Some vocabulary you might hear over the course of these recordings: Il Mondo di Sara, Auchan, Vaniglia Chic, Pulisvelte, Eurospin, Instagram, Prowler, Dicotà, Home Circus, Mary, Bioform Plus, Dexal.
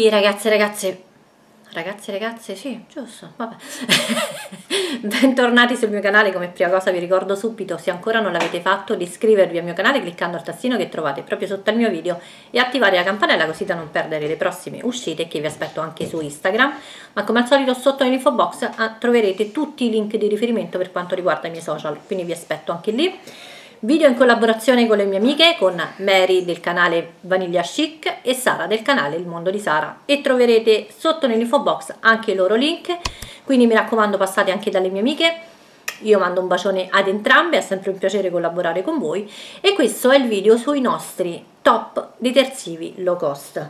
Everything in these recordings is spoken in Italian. Quindi ragazze, sì, giusto, vabbè. Bentornati sul mio canale. Come prima cosa vi ricordo subito, se ancora non l'avete fatto, di iscrivervi al mio canale cliccando al tazzino che trovate proprio sotto al mio video e attivare la campanella così da non perdere le prossime uscite, che vi aspetto anche su Instagram. Ma come al solito sotto nell'info box troverete tutti i link di riferimento per quanto riguarda i miei social, quindi vi aspetto anche lì. Video in collaborazione con le mie amiche, con Mary del canale Vaniglia Chic e Sara del canale Il Mondo di Sara, e troverete sotto nell'info box anche i loro link, quindi mi raccomando passate anche dalle mie amiche. Io mando un bacione ad entrambe, è sempre un piacere collaborare con voi. E questo è il video sui nostri top detersivi low cost,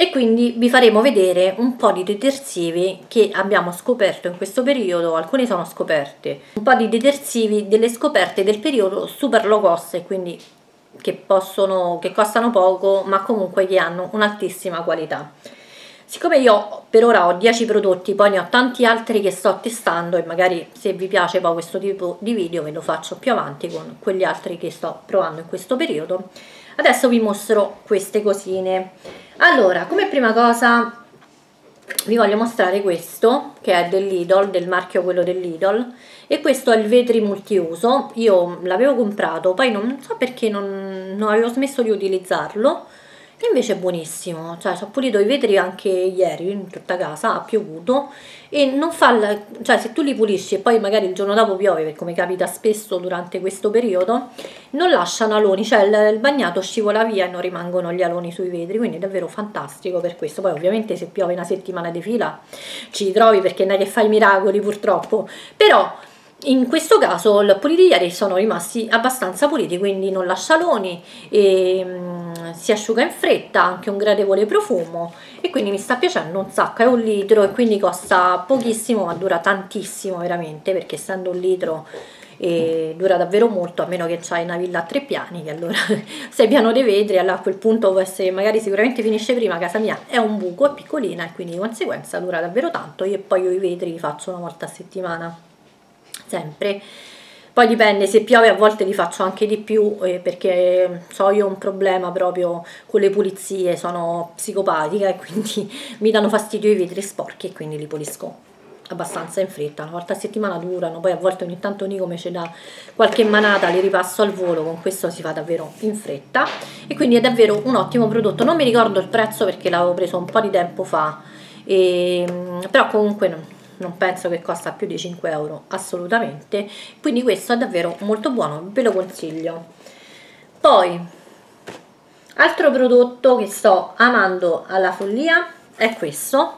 e quindi vi faremo vedere un po' di detersivi che abbiamo scoperto in questo periodo. Alcune sono scoperte, un po' di detersivi delle scoperte del periodo super low cost, e quindi che costano poco ma comunque che hanno un'altissima qualità. Siccome io per ora ho 10 prodotti, poi ne ho tanti altri che sto testando, e magari se vi piace poi questo tipo di video ve lo faccio più avanti con quegli altri che sto provando in questo periodo. Adesso vi mostro queste cosine. Allora, come prima cosa vi voglio mostrare questo, che è dell'Idol, del marchio quello dell'Idol, e questo è il vetri multiuso. Io l'avevo comprato, poi non so perché non avevo smesso di utilizzarlo, e invece è buonissimo, cioè ho pulito i vetri anche ieri in tutta casa, ha piovuto, e non fa cioè se tu li pulisci e poi magari il giorno dopo piove, come capita spesso durante questo periodo, non lasciano aloni, cioè il bagnato scivola via e non rimangono gli aloni sui vetri, quindi è davvero fantastico per questo. Poi ovviamente se piove una settimana di fila ci trovi, perché non è che fai miracoli purtroppo, però in questo caso i puliti ieri sono rimasti abbastanza puliti, quindi non lascia aloni, e si asciuga in fretta, anche un gradevole profumo, e quindi mi sta piacendo un sacco. È un litro e quindi costa pochissimo ma dura tantissimo veramente, perché essendo un litro dura davvero molto, a meno che c'hai una villa a 3 piani, che allora sei piano dei vetri, allora a quel punto può essere, magari sicuramente finisce prima. Casa mia è un buco, è piccolina, e quindi di conseguenza dura davvero tanto. Io poi i vetri li faccio una volta a settimana sempre, poi dipende, se piove a volte li faccio anche di più, perché so, io ho un problema proprio con le pulizie, sono psicopatica e quindi mi danno fastidio i vetri sporchi, e quindi li pulisco abbastanza in fretta, una volta a settimana durano. Poi a volte ogni tanto come ce dà qualche manata li ripasso al volo, con questo si fa davvero in fretta, e quindi è davvero un ottimo prodotto. Non mi ricordo il prezzo perché l'avevo preso un po' di tempo fa, però comunque non penso che costa più di 5 euro, assolutamente, quindi questo è davvero molto buono, ve lo consiglio. Poi altro prodotto che sto amando alla follia è questo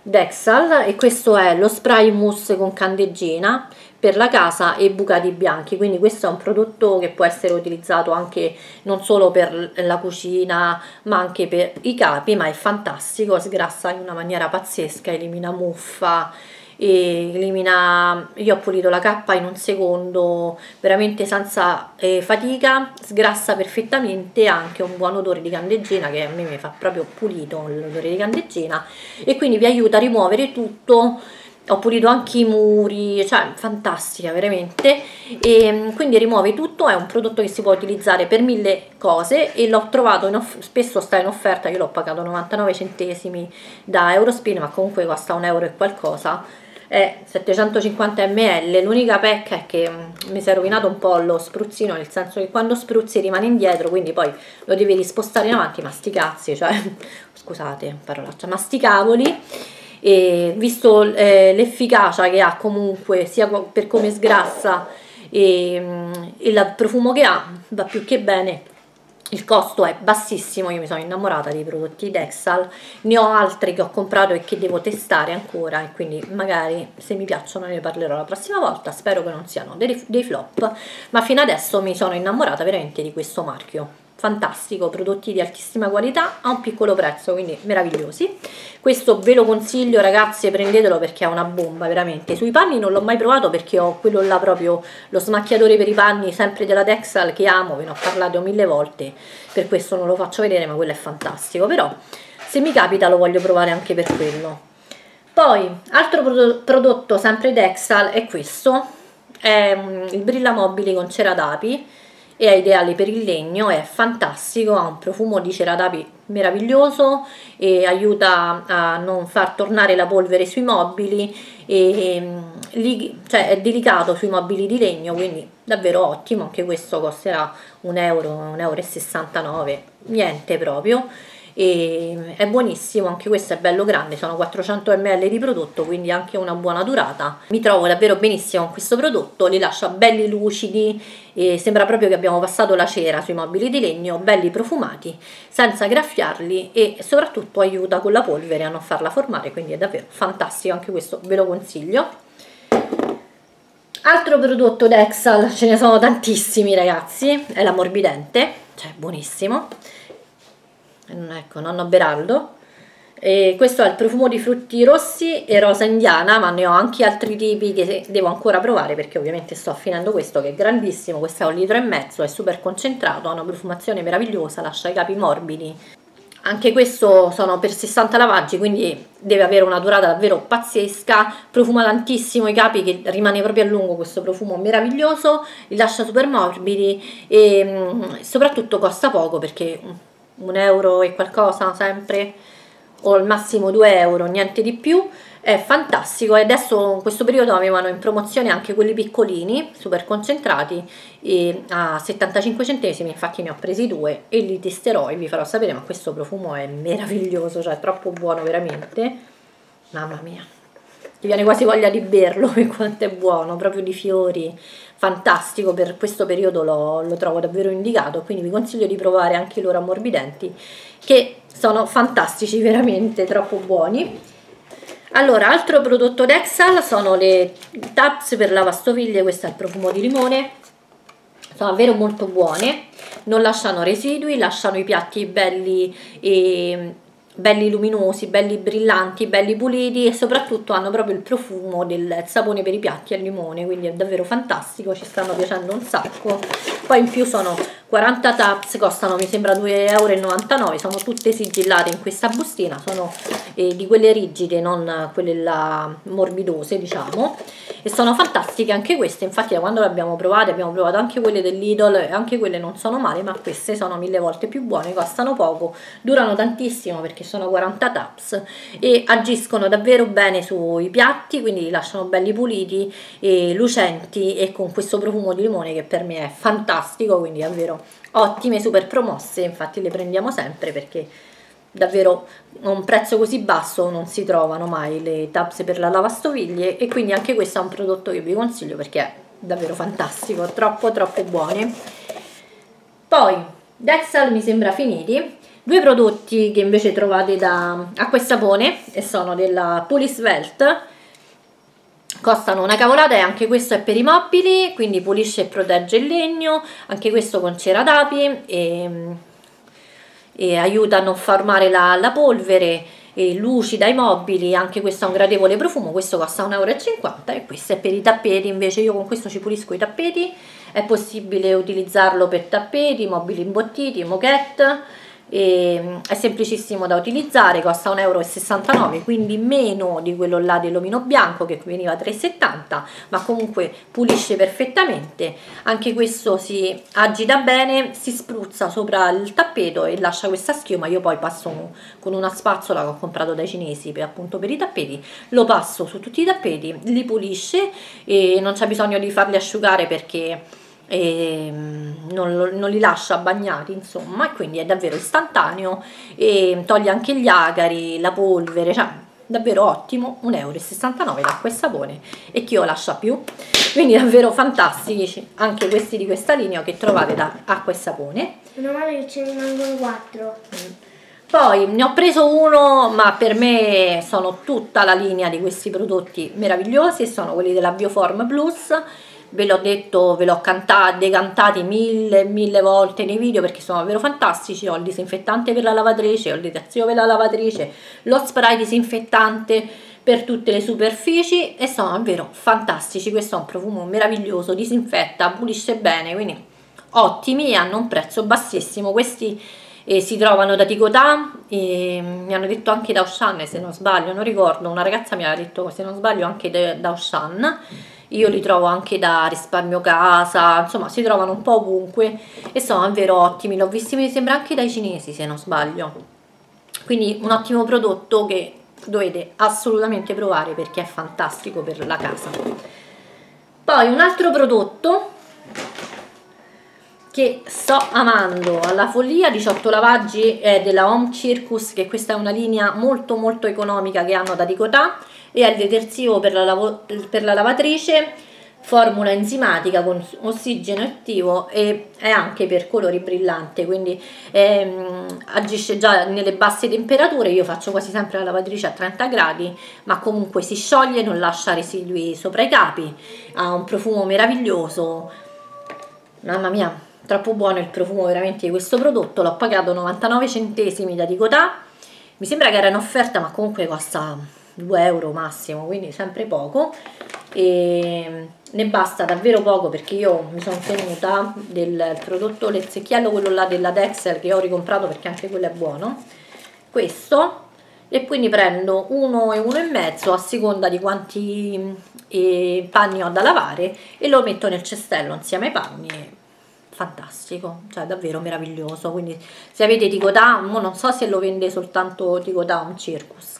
Dexal, e questo è lo spray mousse con candeggina per la casa e bucati bianchi, quindi questo è un prodotto che può essere utilizzato anche non solo per la cucina ma anche per i capi, ma è fantastico, sgrassa in una maniera pazzesca, elimina muffa, elimina, io ho pulito la cappa in 1 secondo veramente senza fatica, sgrassa perfettamente, anche un buon odore di candeggina, che a me mi fa proprio pulito l'odore di candeggina, e quindi vi aiuta a rimuovere tutto. Ho pulito anche i muri, cioè fantastica veramente, e quindi rimuove tutto. È un prodotto che si può utilizzare per 1000 cose, e l'ho trovato spesso sta in offerta, io l'ho pagato 99 centesimi da Eurospin, ma comunque costa 1 euro e qualcosa, è 750 ml. L'unica pecca è che mi si è rovinato un po' lo spruzzino, nel senso che quando spruzzi rimane indietro, quindi poi lo devi rispostare in avanti, ma sti cazzi, cioè scusate parolaccia, ma sti cavoli. E visto l'efficacia che ha comunque, sia per come sgrassa e il profumo che ha, va più che bene. Il costo è bassissimo, io mi sono innamorata dei prodotti Dexal, ne ho altri che ho comprato e che devo testare ancora, e quindi magari se mi piacciono ne parlerò la prossima volta. Spero che non siano dei flop, ma fino adesso mi sono innamorata veramente di questo marchio. Fantastico, prodotti di altissima qualità a un piccolo prezzo, quindi meravigliosi. Questo ve lo consiglio ragazze, prendetelo perché è una bomba veramente. Sui panni non l'ho mai provato perché ho quello là proprio, lo smacchiatore per i panni sempre della Dexal, che amo, ve ne ho parlato 1000 volte, per questo non lo faccio vedere, ma quello è fantastico, però se mi capita lo voglio provare anche per quello. Poi altro prodotto sempre Dexal è questo, è il brillamobili con cera d'api, e è ideale per il legno, è fantastico, ha un profumo di cera d'api meraviglioso e aiuta a non far tornare la polvere sui mobili cioè è delicato sui mobili di legno, quindi davvero ottimo. Anche questo costerà €1,69, niente proprio, e è buonissimo. Anche questo è bello grande, sono 400 ml di prodotto, quindi anche una buona durata. Mi trovo davvero benissimo con questo prodotto, li lascia belli lucidi e sembra proprio che abbiamo passato la cera sui mobili di legno, belli profumati senza graffiarli, e soprattutto aiuta con la polvere a non farla formare, quindi è davvero fantastico. Anche questo ve lo consiglio. Altro prodotto Dexal, ce ne sono tantissimi ragazzi, è l'ammorbidente, cioè buonissimo, ecco, nonno Beraldo. E questo è il profumo di frutti rossi e rosa indiana, ma ne ho anche altri tipi che devo ancora provare, perché ovviamente sto affinando questo, che è grandissimo. Questo è 1,5 litri, è super concentrato, ha una profumazione meravigliosa, lascia i capi morbidi. Anche questo sono per 60 lavaggi, quindi deve avere una durata davvero pazzesca, profuma tantissimo i capi, che rimane proprio a lungo questo profumo meraviglioso, li lascia super morbidi e soprattutto costa poco, perché €1 e qualcosa sempre, o al massimo €2, niente di più. È fantastico. E adesso in questo periodo avevano in promozione anche quelli piccolini super concentrati e a 75 centesimi, infatti ne ho presi 2 e li testerò e vi farò sapere. Ma questo profumo è meraviglioso, cioè è troppo buono veramente, mamma mia, ti viene quasi voglia di berlo per quanto è buono, proprio di fiori, fantastico. Per questo periodo lo trovo davvero indicato, quindi vi consiglio di provare anche i loro ammorbidenti, che sono fantastici, veramente troppo buoni. Allora, altro prodotto Dexal sono le Tabs per lavastoviglie, questo è il profumo di limone, sono davvero molto buone, non lasciano residui, lasciano i piatti belli e belli luminosi, belli brillanti, belli puliti, e soprattutto hanno proprio il profumo del sapone per i piatti al limone, quindi è davvero fantastico, ci stanno piacendo un sacco. Poi in più sono 40 taps, costano mi sembra €2,99, sono tutte sigillate in questa bustina, sono di quelle rigide, non quelle morbidose diciamo, e sono fantastiche anche queste. Infatti da quando le abbiamo provate, abbiamo provato anche quelle dell'Idol, e anche quelle non sono male, ma queste sono 1000 volte più buone, costano poco, durano tantissimo perché sono 40 taps e agiscono davvero bene sui piatti, quindi li lasciano belli puliti e lucenti, e con questo profumo di limone che per me è fantastico, quindi davvero ottime, super promosse. Infatti le prendiamo sempre, perché davvero a un prezzo così basso non si trovano mai le Tabs per la lavastoviglie, e quindi anche questo è un prodotto che vi consiglio perché è davvero fantastico, troppo buone. Poi Dexal mi sembra finiti. Due prodotti che invece trovate da acqua e sapone, e sono della Pulisvelte, costano una cavolata, e anche questo è per i mobili, quindi pulisce e protegge il legno, anche questo con cera d'api, e aiuta a non formare la polvere, e lucida i mobili. Anche questo ha un gradevole profumo, questo costa €1,50, e questo è per i tappeti. Invece io con questo ci pulisco i tappeti, è possibile utilizzarlo per tappeti, mobili imbottiti, moquette, e è semplicissimo da utilizzare, costa €1,69, quindi meno di quello là dell'omino bianco che veniva €3,70, ma comunque pulisce perfettamente. Anche questo si agita bene, si spruzza sopra il tappeto e lascia questa schiuma. Io poi passo con una spazzola che ho comprato dai cinesi appunto per i tappeti, lo passo su tutti i tappeti, li pulisce e non c'è bisogno di farli asciugare, perché non li lascia bagnati insomma, e quindi è davvero istantaneo e toglie anche gli acari, la polvere, cioè davvero ottimo. €1,69 l'acqua e sapone, e chi lo lascia più, quindi davvero fantastici anche questi di questa linea che trovate da acqua e sapone. Meno male che ce ne rimangono 4. Poi ne ho preso uno, ma per me sono tutta la linea di questi prodotti meravigliosi, e sono quelli della Bioform Plus. Ve l'ho detto, ve l'ho decantati mille volte nei video, perché sono davvero fantastici. Ho il disinfettante per la lavatrice, ho il detersivo per la lavatrice, lo spray disinfettante per tutte le superfici, e sono davvero fantastici. Questo è un profumo meraviglioso, disinfetta, pulisce bene, quindi ottimi, e hanno un prezzo bassissimo. Questi si trovano da Ticotà, mi hanno detto anche da Auchan, se non sbaglio, non ricordo, una ragazza mi aveva detto, se non sbaglio, anche da Auchan. Io li trovo anche da Risparmio Casa, insomma si trovano un po' ovunque e sono davvero ottimi. L'ho visti mi sembra anche dai cinesi, se non sbaglio, Quindi un ottimo prodotto che dovete assolutamente provare perché è fantastico per la casa. Poi un altro prodotto che sto amando alla follia, 18 lavaggi, è della Home Circus, che questa è una linea molto molto economica che hanno da Dicotà, e è il detersivo per la lavatrice, formula enzimatica con ossigeno attivo, e è anche per colori brillanti, quindi agisce già nelle basse temperature. Io faccio quasi sempre la lavatrice a 30 gradi, ma comunque si scioglie, non lascia residui sopra i capi, ha un profumo meraviglioso, mamma mia, troppo buono il profumo veramente di questo prodotto. L'ho pagato 99 centesimi da Dicotà, mi sembra che era in offerta, ma comunque costa 2 euro massimo, quindi sempre poco, e ne basta davvero poco, perché io mi sono tenuta del prodotto lezzecchiello, quello là della Dexal, che ho ricomprato perché anche quello è buono, questo, e poi ne prendo uno e uno e mezzo a seconda di quanti panni ho da lavare, e lo metto nel cestello insieme ai panni. Fantastico, cioè davvero meraviglioso. Quindi se avete Dicotà, non so se lo vende soltanto Dicotà Home Circus,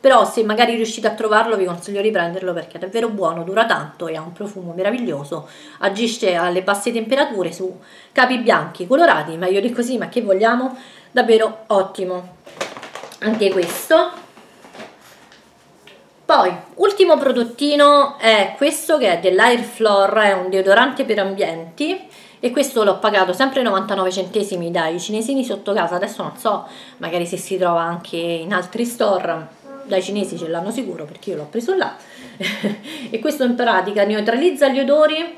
però se magari riuscite a trovarlo vi consiglio di prenderlo, perché è davvero buono, dura tanto e ha un profumo meraviglioso, agisce alle basse temperature su capi bianchi, colorati, meglio di così, ma che vogliamo, davvero ottimo anche questo. Poi ultimo prodottino è questo, che è dell'Air Floor, è un deodorante per ambienti, e questo l'ho pagato sempre 99 centesimi dai cinesini sotto casa. Adesso non so, magari se si trova anche in altri store, dai cinesi ce l'hanno sicuro perché io l'ho preso là e questo in pratica neutralizza gli odori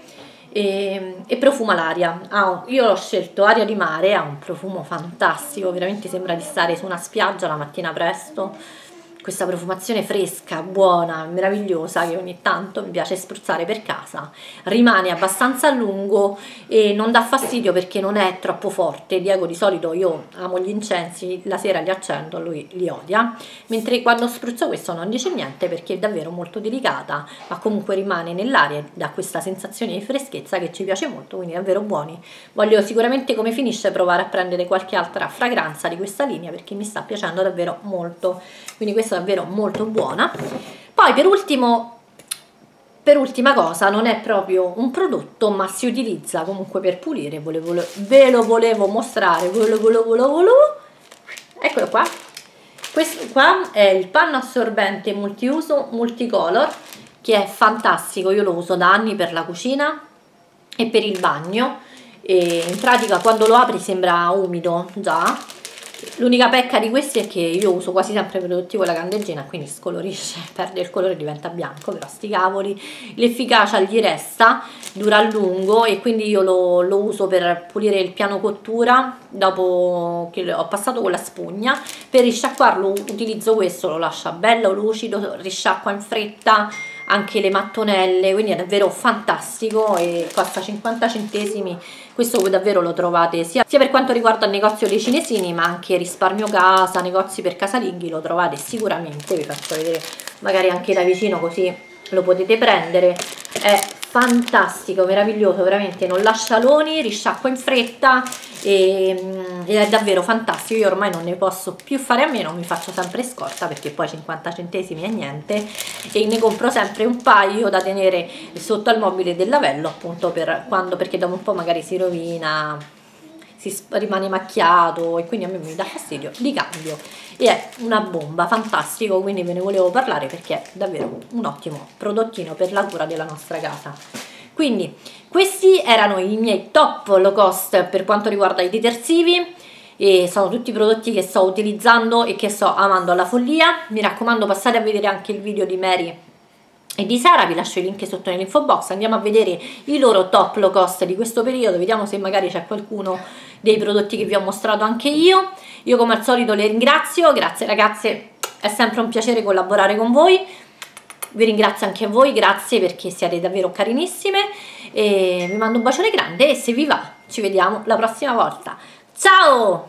e profuma l'aria. Io l'ho scelto aria di mare, ha un profumo fantastico, veramente sembra di stare su una spiaggia la mattina presto, questa profumazione fresca, buona, meravigliosa, che ogni tanto mi piace spruzzare per casa, rimane abbastanza a lungo e non dà fastidio perché non è troppo forte. Diego di solito, io amo gli incensi, la sera li accendo, lui li odia, mentre quando spruzzo questo non dice niente perché è davvero molto delicata, ma comunque rimane nell'aria e dà questa sensazione di freschezza che ci piace molto, quindi davvero buoni. Voglio sicuramente, come finisce, provare a prendere qualche altra fragranza di questa linea perché mi sta piacendo davvero molto, quindi questa davvero molto buona. Poi per ultima cosa, non è proprio un prodotto ma si utilizza comunque per pulire, ve lo volevo mostrare, eccolo qua. Questo qua è il panno assorbente multiuso multicolor, che è fantastico, io lo uso da anni per la cucina e per il bagno, e in pratica quando lo apri sembra umido già. L'unica pecca di questi è che io uso quasi sempre prodotti con la candeggina, quindi scolorisce, perde il colore e diventa bianco, però sti cavoli, l'efficacia gli resta, dura a lungo, e quindi io lo uso per pulire il piano cottura dopo che ho passato con la spugna. Per risciacquarlo utilizzo questo, lo lascia bello lucido, risciacqua in fretta anche le mattonelle, quindi è davvero fantastico e costa 50 centesimi. Questo voi davvero lo trovate sia per quanto riguarda il negozio dei cinesini, ma anche Risparmio Casa, negozi per casalinghi, lo trovate sicuramente, vi faccio vedere magari anche da vicino così lo potete prendere. È fantastico, meraviglioso, veramente non lascia aloni, risciacqua in fretta ed è davvero fantastico. Io ormai non ne posso più fare a meno, mi faccio sempre scorta perché poi 50 centesimi è niente, e ne compro sempre un paio da tenere sotto al mobile del lavello, appunto perché dopo un po' magari si rovina, rimane macchiato, e quindi a me mi dà fastidio, li cambio, e è una bomba, fantastico. Quindi ve ne volevo parlare perché è davvero un ottimo prodottino per la cura della nostra casa. Quindi questi erano i miei top low cost per quanto riguarda i detersivi, e sono tutti prodotti che sto utilizzando e che sto amando alla follia. Mi raccomando, passate a vedere anche il video di Mary e di Sara, vi lascio i link sotto nell'info box, andiamo a vedere i loro top low cost di questo periodo, vediamo se magari c'è qualcuno dei prodotti che vi ho mostrato anche io come al solito le ringrazio, grazie ragazze, è sempre un piacere collaborare con voi, vi ringrazio anche a voi, grazie perché siete davvero carinissime, e vi mando un bacione grande, e se vi va ci vediamo la prossima volta, ciao!